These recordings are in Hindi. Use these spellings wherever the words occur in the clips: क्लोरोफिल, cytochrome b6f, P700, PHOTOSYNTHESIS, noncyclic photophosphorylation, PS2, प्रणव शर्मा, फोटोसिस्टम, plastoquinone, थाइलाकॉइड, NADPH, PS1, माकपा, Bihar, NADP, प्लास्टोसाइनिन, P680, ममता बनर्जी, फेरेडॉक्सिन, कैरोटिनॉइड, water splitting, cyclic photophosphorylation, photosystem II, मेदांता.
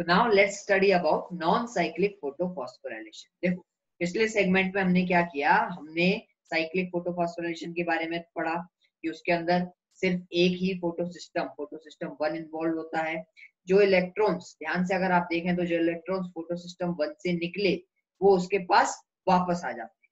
तो now let's study about non cyclic photophosphorylation. देखो पिछले सेगमेंट में हमने क्या किया, हमने साइक्लिक फोटोफॉस्फोराइलेशन के बारे में पढ़ा कि उसके अंदर सिर्फ एक ही फोटोसिस्टम 1 इन्वॉल्व होता है। जो इलेक्ट्रॉन्स, ध्यान से अगर आप देखें तो जो इलेक्ट्रॉन्स फोटोसिस्टम 1 से निकले वो उसके पास वापस आ जाते हैं,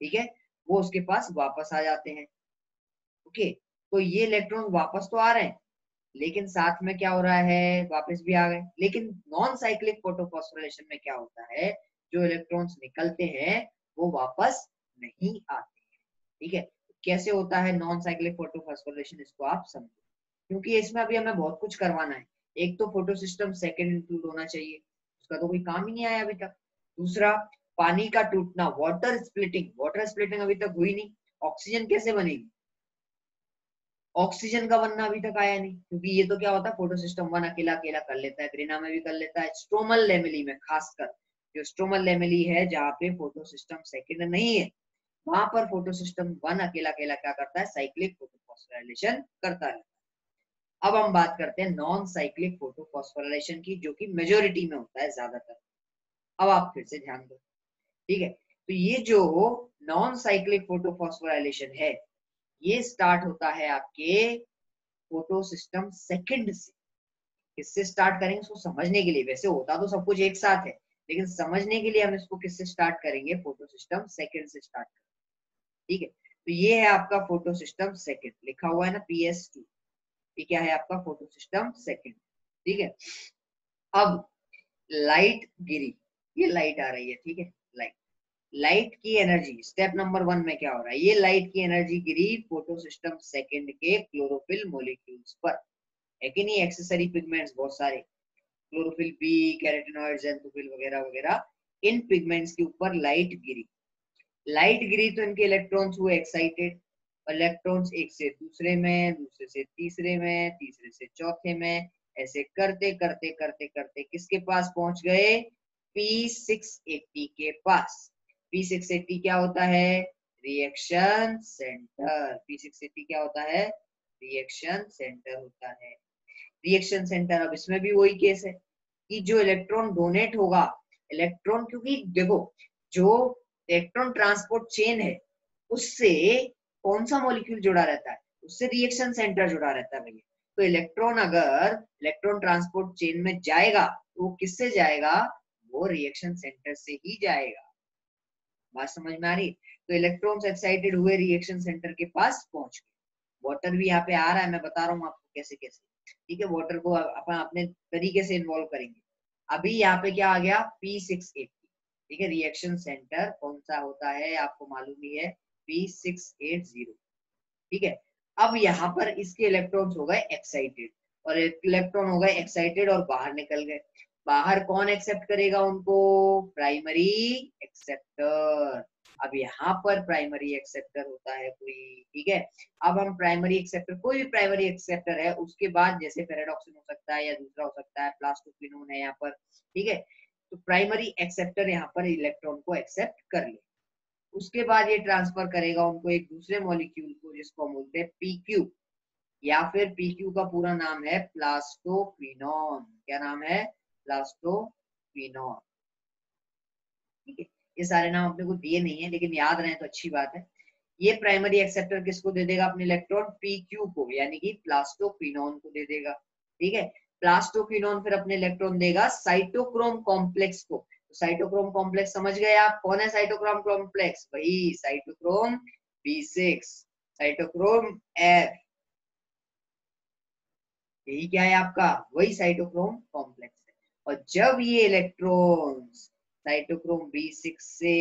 ठीक है, वो उसके पास वापस आ जाते हैं। ओके, तो ये इलेक्ट्रॉन वापस तो आ रहे हैं लेकिन साथ में क्या हो रहा है, वापस भी आ गए। लेकिन नॉन साइक्लिक फोटोफॉस्फोराइलेशन में क्या होता है, जो इलेक्ट्रॉन्स निकलते हैं वो वापस नहीं आते हैं, ठीक है। कैसे होता है नॉन साइक्लिक फोटोफॉस्फोराइलेशन, इसको आप समझो, क्योंकि इसमें अभी हमें बहुत कुछ करवाना है। एक तो फोटोसिस्टम सेकंड इंक्लूड होना चाहिए, उसका तो कोई काम ही नहीं आया अभी तक। दूसरा पानी का टूटना, वाटर स्प्लिटिंग, अभी तक हुई नहीं। ऑक्सीजन कैसे बनेगी, ऑक्सीजन का बनना अभी तक आया नहीं, क्योंकि ये तो क्या होता है फोटोसिस्टम 1 अकेला कर लेता है, ग्रेना में भी कर लेता है, स्ट्रोमल लेमेली में, खासकर जो स्ट्रोमल लेमेली है जहाँ पे फोटोसिस्टम सेकंड नहीं है वहां पर फोटोसिस्टम 1 अकेला क्या करता है, साइक्लिक फोटोफॉस्फोराइलेशन करता है। अब हम बात करते हैं नॉन साइक्लिक फोटोफॉस्फोराइलेशन की, जो कि मेजॉरिटी में होता है ज्यादातर। अब आप फिर से ध्यान दो, ठीक है। तो ये जो नॉन साइक्लिक फोटोफॉस्फोराइलेशन है ये स्टार्ट होता है आपके फोटोसिस्टम सेकंड से। किससे स्टार्ट करेंगे इसको समझने के लिए, वैसे होता तो सब कुछ एक साथ है लेकिन समझने के लिए हम इसको किससे स्टार्ट करेंगे, फोटोसिस्टम सेकंड से स्टार्ट करेंगे, ठीक है। तो ये है आपका फोटोसिस्टम सेकंड, लिखा हुआ है ना PS2, ये क्या है आपका फोटोसिस्टम सेकंड, ठीक है। अब लाइट गिरी, ये लाइट आ रही है, ठीक है, लाइट की एनर्जी स्टेप नंबर 1 में क्या हो रहा है, ये लाइट की एनर्जी गिरी फोटोसिस्टम सेकंड के क्लोरोफिल मॉलिक्यूल्स पर, है कि नहीं। एक्सेसरी पिगमेंट्स बहुत सारे, क्लोरोफिल बी, कैरोटिनॉइड्स, एंथोफिल वगैरह वगैरह, इन पिगमेंट्स के ऊपर लाइट गिरी। तो इनके इलेक्ट्रॉन्स हुए एक्साइटेड, इलेक्ट्रॉन्स एक से दूसरे में, दूसरे से तीसरे में, तीसरे से चौथे में, ऐसे करते करते करते करते किसके पास पहुंच गए, P680 के पास। P680 क्या होता है, रिएक्शन सेंटर। P680 क्या होता है, रिएक्शन सेंटर होता है, रिएक्शन सेंटर। अब इसमें भी वही केस है कि जो इलेक्ट्रॉन डोनेट होगा, इलेक्ट्रॉन, क्योंकि देखो जो इलेक्ट्रॉन ट्रांसपोर्ट चेन है उससे कौन सा मॉलिक्यूल जुड़ा रहता है, उससे रिएक्शन सेंटर जुड़ा रहता है भैया। तो इलेक्ट्रॉन अगर इलेक्ट्रॉन ट्रांसपोर्ट चेन में जाएगा तो वो किससे जाएगा, वो रिएक्शन सेंटर से ही जाएगा। बात समझ में आ रही। तो इलेक्ट्रॉन्स एक्साइटेड हुए, रिएक्शन सेंटर के पास पहुंच गए। वाटर भी यहाँ पे आ रहा है, मैं बता रहा हूँ आपको कैसे कैसे, ठीक है। वाटर को अपन अपने तरीके से इन्वॉल्व करेंगे। अभी यहाँ पे क्या आ गया, P680, ठीक है। रिएक्शन सेंटर कौन सा होता है आपको मालूम ही है, P680, ठीक है। अब यहाँ पर इसके इलेक्ट्रॉन्स हो गए एक्साइटेड, और इलेक्ट्रॉन हो गए एक्साइटेड और बाहर निकल गए। बाहर कौन एक्सेप्ट करेगा उनको, प्राइमरी एक्सेप्टर। अब यहाँ पर प्राइमरी एक्सेप्टर होता है कोई, ठीक है। अब हम प्राइमरी एक्सेप्टर, कोई भी प्राइमरी एक्सेप्टर है, उसके बाद जैसे फेरेडॉक्सिन हो सकता है या दूसरा हो सकता है, प्लास्टोक्विनोन है यहाँ पर, ठीक है। तो प्राइमरी एक्सेप्टर यहाँ पर इलेक्ट्रॉन को एक्सेप्ट कर ले, उसके बाद ये ट्रांसफर करेगा उनको एक दूसरे मॉलिक्यूल को जिसको हम बोलते हैं PQ, या फिर PQ का पूरा नाम है प्लास्टोक्विनोन। क्या नाम है, प्लास्टोक्विनोन, ठीक है। ये सारे नाम अपने को दिए नहीं है लेकिन याद रहे तो अच्छी बात है। ये प्राइमरी एक्सेप्टर किसको दे देगा अपने इलेक्ट्रॉन, PQ को, यानी कि प्लास्टोक्विनोन को दे देगा, ठीक है। प्लास्टोक्विनोन फिर अपने इलेक्ट्रॉन देगा साइटोक्रोम कॉम्प्लेक्स को। साइटोक्रोम कॉम्प्लेक्स समझ गए आप, कौन है साइटोक्रोम कॉम्प्लेक्स, वही साइटोक्रोम B6, साइटोक्रोम F, यही क्या है आपका, वही साइटोक्रोम कॉम्प्लेक्स है। और जब ये इलेक्ट्रॉन्स साइटोक्रोम B6 से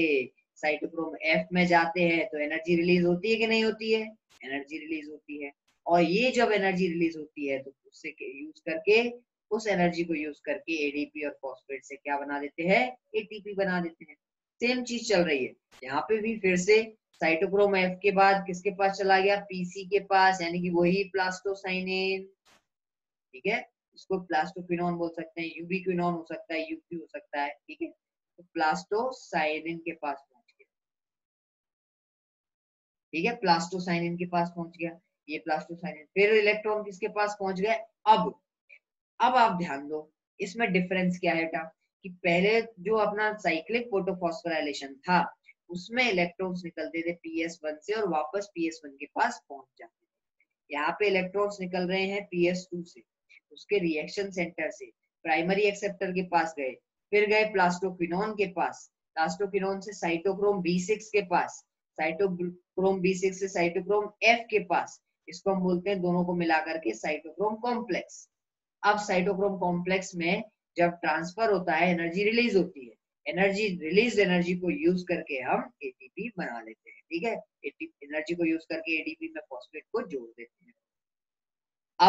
साइटोक्रोम F में जाते हैं तो एनर्जी रिलीज होती है कि नहीं होती है, एनर्जी रिलीज होती है। और ये जब एनर्जी रिलीज होती है तो उससे यूज करके, उस एनर्जी को यूज करके एडीपी और फॉस्फेट से क्या बना देते हैं, एटीपी बना देते हैं। सेम चीज चल रही है यहाँ पे भी। फिर से साइटोक्रोम F के बाद किसके पास चला गया, PC के पास, यानी कि वही प्लास्टोसाइनिन, ठीक है। इसको प्लास्टोक्विनोन बोल सकते हैं, यूबीक्विनोन हो सकता है, यूक्यू हो सकता है, ठीक है। तो प्लास्टोसाइनिन के पास पहुंच गया, ठीक है, प्लास्टोसाइनिन के पास पहुंच गया ये प्लास्टोसाइनिन। फिर इलेक्ट्रॉन किसके पास पहुंच गए। अब आप ध्यान दो, इसमें डिफरेंस क्या है बेटा कि पहले जो अपना साइक्लिक फोटोफॉस्फोराइलेशन था उसमें इलेक्ट्रॉन्स निकलते थे PS1 से और वापस PS1 के पास पहुंच जाते थे। यहाँ पे इलेक्ट्रॉन्स निकल रहे हैं PS2 से, उसके रिएक्शन सेंटर से प्राइमरी एक्सेप्टर के पास गए, फिर गए प्लास्टोक्विनोन के पास, प्लास्टोक्विनोन से साइटोक्रोम B6 के पास, साइटोक्रोम B6 से साइटोक्रोम F के पास, इसको हम बोलते हैं दोनों को मिलाकर के साइटोक्रोम कॉम्प्लेक्स। अब साइटोक्रोम कॉम्प्लेक्स में जब ट्रांसफर होता है एनर्जी रिलीज होती है, एनर्जी रिलीज एनर्जी को यूज करके हम एटीपी बना लेते हैं, ठीक है, एनर्जी को यूज करके एडीपी में फॉस्फेट को जोड़ देते हैं।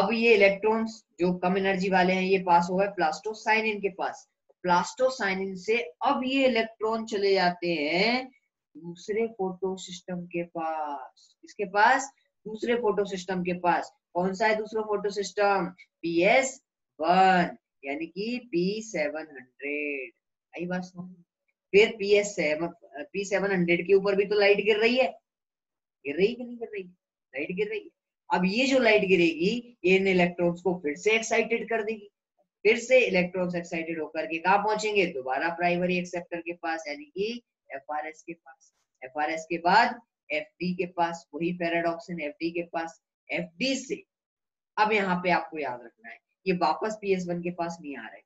अब ये इलेक्ट्रॉन्स जो कम एनर्जी वाले हैं ये पास हो गए प्लास्टोसाइनिन के पास, प्लास्टोसाइनिन से अब ये इलेक्ट्रॉन चले जाते हैं दूसरे फोटोसिस्टम के पास, इसके पास दूसरे फोटोसिस्टम के पास, कौन सा है दूसरा फोटोसिस्टम PS1 यानी कि P700, आई बात समझ। फिर P700 के ऊपर भी तो लाइट गिर रही है, गिर रही कि नहीं गिर रही, लाइट गिर रही है। अब ये जो लाइट गिरेगी ये इन इलेक्ट्रॉन्स को फिर से एक्साइटेड कर देगी, फिर से इलेक्ट्रॉन्स एक्साइटेड होकर के कहाँ पहुंचेंगे दोबारा प्राइमरी एक्सेप्टर के पास यानी कि FRS के पास, FRS के बाद FD के पास, वही फेरेडॉक्सिन FD के पास, FD से अब यहाँ पे आपको याद रखना है ये वापस PS1 के पास नहीं आ रहे,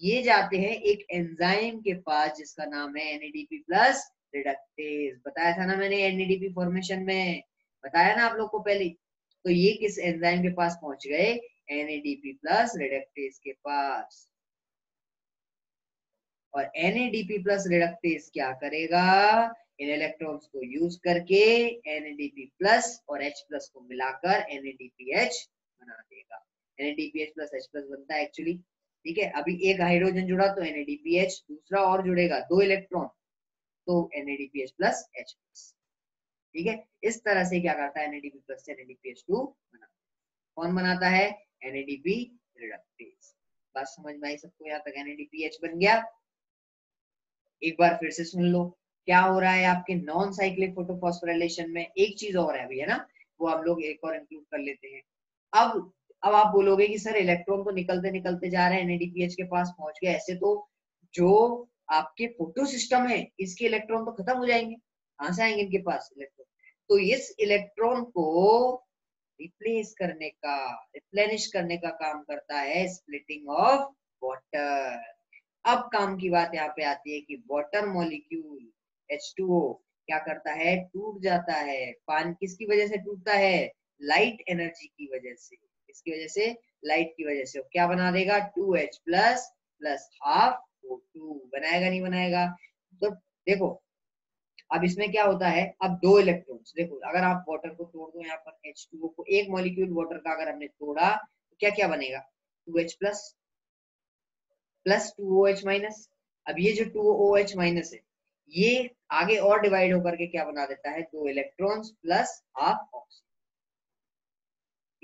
ये जाते हैं एक एंजाइम के पास जिसका नाम है NADP प्लस रिडक्टेज। बताया था ना मैंने NADP फॉर्मेशन में, बताया ना आप लोग को पहले, तो ये किस एंजाइम के पास पहुंच गए NADP प्लस रिडक्टेज के पास, और NADP प्लस रिडक्टेज क्या करेगा इन इलेक्ट्रॉन्स को यूज करके NADP प्लस और H प्लस को मिलाकर NADPH बना देगा। NADPH प्लस H प्लस बनता है एक्चुअली, ठीक है, अभी एक हाइड्रोजन जुड़ा तो NADPH, दूसरा और जुड़ेगा दो इलेक्ट्रॉन तो NADPH प्लस H प्लस, ठीक है, इस तरह से क्या करता है NADP प्लस से NADPH2 बना, कौन बनाता है NADP रिडक्टेज। बात समझ में आई सबको यहाँ तक, NADPH बन गया। एक बार फिर से सुन लो क्या हो रहा है आपके नॉन साइक्लिक फोटोफॉस्फोराइलेशन में, एक चीज और है अभी, है ना, वो हम लोग एक और इंक्लूड कर लेते हैं। अब आप बोलोगे कि सर इलेक्ट्रॉन तो निकलते निकलते जा रहे हैं NADPH के पास पहुंच गए, ऐसे तो जो आपके फोटोसिस्टम है इसके इलेक्ट्रॉन तो खत्म हो जाएंगे, कहां से आएंगे इनके पास इलेक्ट्रॉन, तो इस इलेक्ट्रॉन को रिप्लेस करने का, रिप्लेनिश करने का काम करता है स्प्लिटिंग ऑफ वाटर। अब काम की बात यहाँ पे आती है कि वाटर मॉलिक्यूल H2O क्या करता है, टूट जाता है, पानी किसकी वजह से टूटता है, लाइट एनर्जी की वजह से, इसकी वजह से लाइट की वजह से, क्या बना देगा 2H plus plus half O2 बनाएगा, नहीं बनाएगा। तो देखो अब इसमें क्या होता है, अब दो इलेक्ट्रॉन्स, देखो अगर आप वाटर को तोड़ दो यहाँ पर H2O को, एक मॉलिक्यूल वाटर का अगर हमने तोड़ा तो क्या क्या बनेगा 2H प्लस 2OH माइनस। अब ये जो 2OH माइनस है ये आगे और डिवाइड होकर के क्या बना देता है दो इलेक्ट्रॉन्स प्लस हाफ ऑक्सीजन,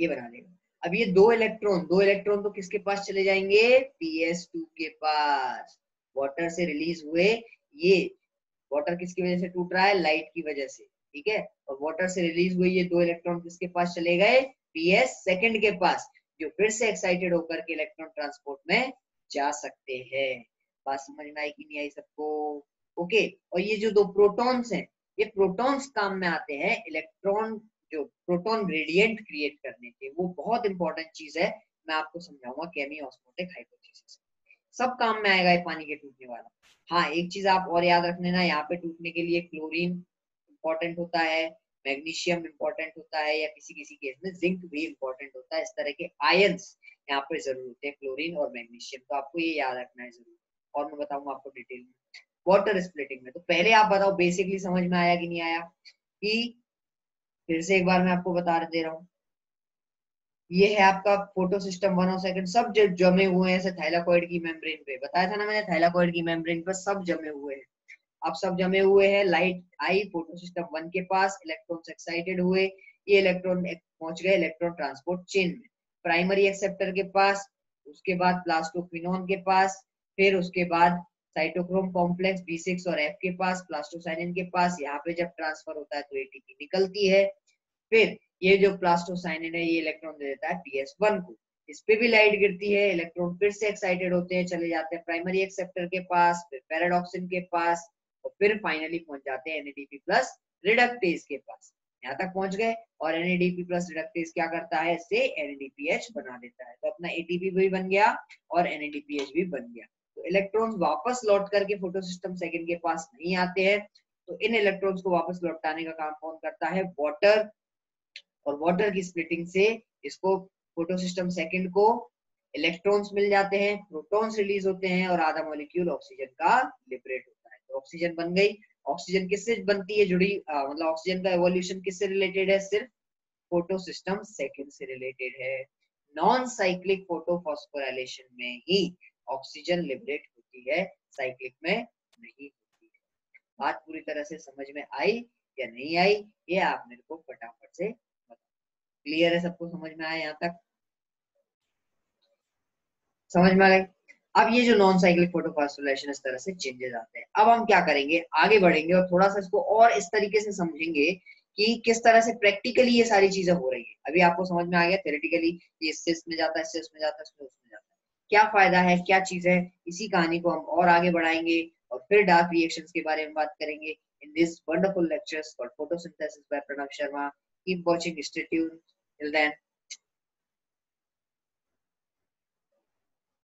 ये बना देगा। अब ये दो इलेक्ट्रॉन तो किसके पास चले जाएंगे PS2 के पास, वाटर से रिलीज हुए, ये वाटर किसकी वजह से टूट रहा है लाइट की वजह से, ठीक है, और वाटर से रिलीज हुए ये दो इलेक्ट्रॉन किसके पास चले गए PS2 के पास, जो फिर से एक्साइटेड होकर के इलेक्ट्रॉन ट्रांसपोर्ट में जा सकते हैं। बात समझ में आई कि नहीं आई सबको, ओके। और ये जो दो प्रोटॉन्स हैं ये प्रोटॉन्स काम में आते हैं इलेक्ट्रॉन जो प्रोटॉन ग्रेडियंट क्रिएट करने के, वो बहुत इंपॉर्टेंट चीज है, मैं आपको समझाऊंगा केमी ऑस्मोटिक हाइपोथेसिस, सब काम में आएगा ये पानी के टूटने वाला। हाँ एक चीज आप और याद रख लेना, यहाँ पे टूटने के लिए क्लोरीन इंपॉर्टेंट होता है, मैग्नीशियम इंपॉर्टेंट होता है, या किसी किसी केस में जिंक भी इंपॉर्टेंट होता है, इस तरह के आयंस यहाँ पे जरूर होते हैं क्लोरीन और मैग्नीशियम, तो आपको ये याद रखना है जरूर, और मैं बताऊंगा आपको डिटेल में वाटर स्प्लिटिंग में। तो पहले आप बताओ बेसिकली समझ में आया कि नहीं आया, कि फिर से एक बार मैं आपको बता दे रहा हूँ, ये है आपका फोटोसिस्टम 1 और 2 सब जमे हुए हैं ऐसे थाइलाकॉइड की मेम्ब्रेन पे, बताया था ना मैंने थाइलाकॉइड की मेम्ब्रेन पर सब जमे हुए हैं। अब सब जमे हुए हैं, लाइट आई फोटोसिस्टम 1 के पास, इलेक्ट्रॉन्स एक्साइटेड हुए, ये इलेक्ट्रॉन पहुंच गए इलेक्ट्रॉन ट्रांसपोर्ट चेन में, प्राइमरी एक्सेप्टर के पास, उसके बाद प्लास्टोक्विनोन के पास, फिर उसके बाद साइटोक्रोम कॉम्प्लेक्स B6 और F के पास, प्लास्टोसाइनिन के पास, यहाँ पे जब ट्रांसफर होता है तो एटीपी निकलती है, फिर ये जो प्लास्टोसाइनिन है ये इलेक्ट्रॉन दे देता है PS1 को, इस पे भी लाइट गिरती है, इलेक्ट्रॉन फिर से एक्साइटेड होते हैं, चले जाते हैं प्राइमरी एक्सेप्टर के पास, फिर पैराडॉक्सिन के पास, और फिर फाइनली पहुंच जाते हैं एनएडीपी प्लस रिडक्टेज के पास। यहाँ तक पहुंच गए और NADP प्लस रिडक्टेज क्या करता है, इससे NADPH बना देता है। तो अपना ATP भी बन गया और NADPH भी बन गया। तो इलेक्ट्रॉन्स वापस लौट करके फोटोसिस्टम सेकंड के पास नहीं आते हैं, तो इन इलेक्ट्रॉन्स को वापस लौटाने का काम कौन करता है, वाटर। और वाटर की स्प्लिटिंग से इसको फोटोसिस्टम सेकंड को इलेक्ट्रॉन्स मिल जाते हैं, प्रोटॉन्स रिलीज होते हैं और आधा मॉलिक्यूल ऑक्सीजन का लिबरेट होता है। तो ऑक्सीजन बन गई। ऑक्सीजन किससे बनती है, जुड़ी मतलब ऑक्सीजन का एवोल्यूशन किससे रिलेटेड है, सिर्फ फोटोसिस्टम सेकंड से रिलेटेड है। नॉन साइक्लिक फोटोफॉस्फोराइलेशन में ही ऑक्सीजन लिबरेट होती है, साइक्लिक में नहीं होती है। बात पूरी तरह से समझ में आई या नहीं आई, ये आप मेरे को फटाफट से बताओ। क्लियर है, सबको समझ में आया, यहाँ तक समझ में आ गई। अब ये जो नॉन साइक्लिक फोटोफॉस्फोराइलेशन इस तरह से चेंजेस आते हैं। अब हम क्या करेंगे, आगे बढ़ेंगे और थोड़ा सा इसको और इस तरीके से समझेंगे कि किस तरह से प्रैक्टिकली ये सारी चीजें हो रही है। अभी आपको समझ में आ गया थ्योरेटिकली ये इससे इसमें जाता है, इससे उसमें जाता है, इसमें उसमें जाता है, क्या फायदा है, क्या चीज है। इसी कहानी को हम और आगे बढ़ाएंगे और फिर डार्क रिएक्शंस के बारे में बात करेंगे। In this wonderful lectures called photosynthesis by प्रणव शर्मा। Keep watching, stay tuned, till then.